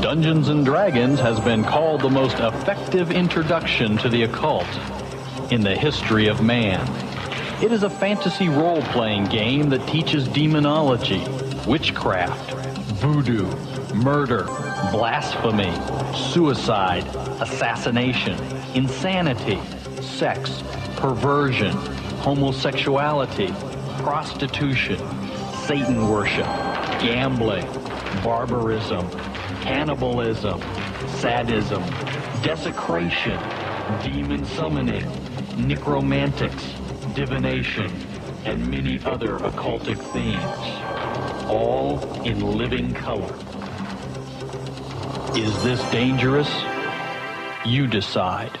Dungeons & Dragons has been called the most effective introduction to the occult in the history of man. It is a fantasy role-playing game that teaches demonology, witchcraft, voodoo, murder, blasphemy, suicide, assassination, insanity, sex, perversion, homosexuality, prostitution, Satan worship, gambling, barbarism, cannibalism, sadism, desecration, demon summoning, necromantics, divination, and many other occultic themes, all in living color. Is this dangerous? You decide.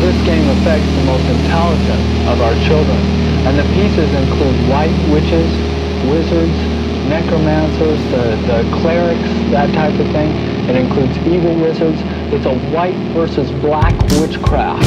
This game affects the most intelligent of our children, and the pieces include white witches, wizards, necromancers, the clerics, that type of thing. It includes evil wizards. It's a white versus black witchcraft.